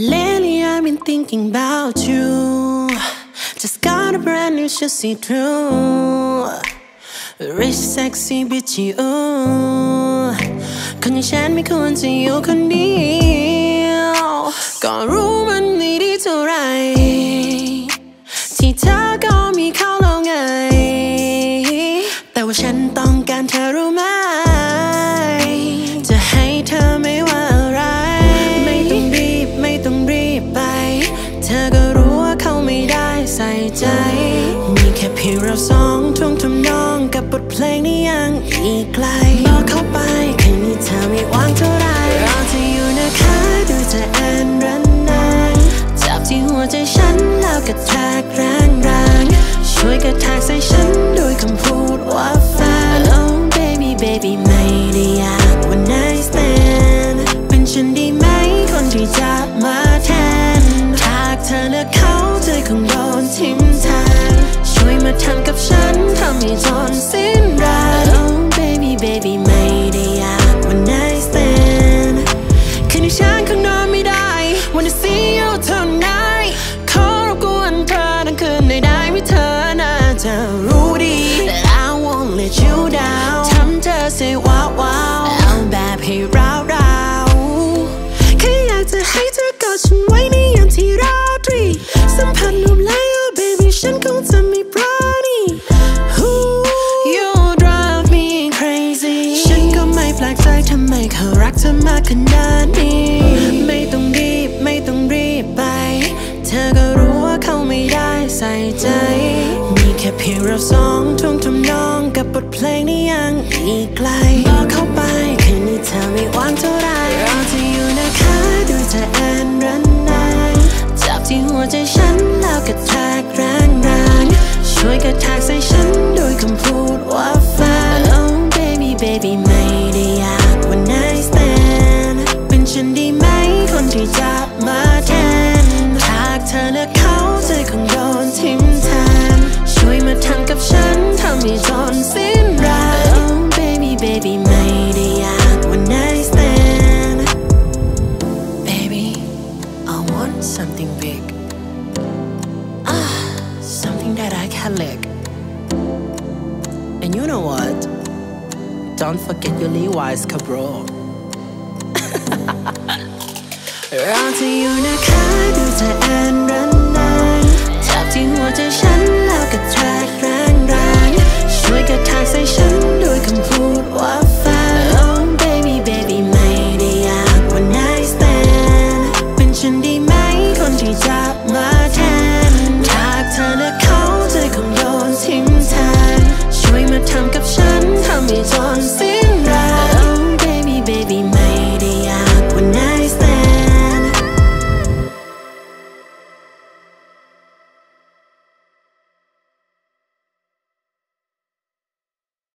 Lately I've been thinking about you. Just got a brand new shoe, see through. Rich, sexy, bitchy, ooh. คนอย่างฉันไม่ควรจะอยู่คนเดียวก็รู้มันไม่ดีเท่าไรที่เธอก็มีเขาแล้วไงแต่ว่าฉันต้องการเธอรู้ไหมจะให้เธอไม่ว่าอะไรไม่ต้องรีบไม่ต้องรีบไปเธอก็รู้ว่าเขาไม่ได้ใส่ใจมีแค่เพียงเราสองท่วงทำนองกับบทเพลงนี้ยังอีกไกลบอกเขาไปแค่นี้เธอไม่ว่างเท่าไรเราจะอยู่นะคะโดยจะอ่านรันนางจับที่หัวใจฉันแล้วกระแทกแรงๆช่วยกระแทกใส่ฉันด้วยคำพูดว่าแฟน Oh baby baby ไม่ได้อยาก One night stand เป็นฉันดีไหมคนที่จะมาแทนถ้าเธอเลือกเขาเธอคงโดนทิ้มแทนช่วยมาทำกับฉันทำให้จนสิ้นแรง Oh baby baby ไม่ได้อยาก One night stand คืนนี้ฉันคงนอนไม่ได้ Wanna see you tonight ขอรบกวนเธอทั้งคืนได้ไหมเธอน่าจะรู้ดี I won't let you down ทำเธอเสียว้าวเอาแบบให้เราแค่อยากจะให้เธอกอดฉันไว้ในยามที่ราตรีสัมผัสลมไหล Oh baby ฉันคงจะไม่ปราณีแปลกใจทำไมเขารักเธอมากขนาดนี้ไม่ต้องรีบไม่ต้องรีบไปเธอก็รู้ว่าเขาไม่ได้ใส่ใจมีแค่เพียงเราสองท่วงทำนองกับบทเพลงนี้ยังอีกไกลบอกเขาไปคืนนี้เธอไม่ว่างเท่าไรเราจะอยู่นะคะโดยเธออ่านรันนางจับที่หัวใจฉันแล้วกระแทกแรงๆช่วยกระแทกใส่ฉันด้วยคำพูดว่าแฟน Oh baby baby ไม่ได้อยาก One night stand เป็นฉันดีไหมคนที่จะมาแทนหากเธอเลือกเขาเธอคงโดนทิ้มแทนช่วยมาทำกับฉันทำให้จนสิ้นแรง Oh baby baby ไม่ได้อยาก One night stand Baby I want something big something that I can lick and you know what Don't forget your Levi's, cabro. เราจะอยู่นะคะโดยเธออ่านรันนางจับที่หัวใจฉัน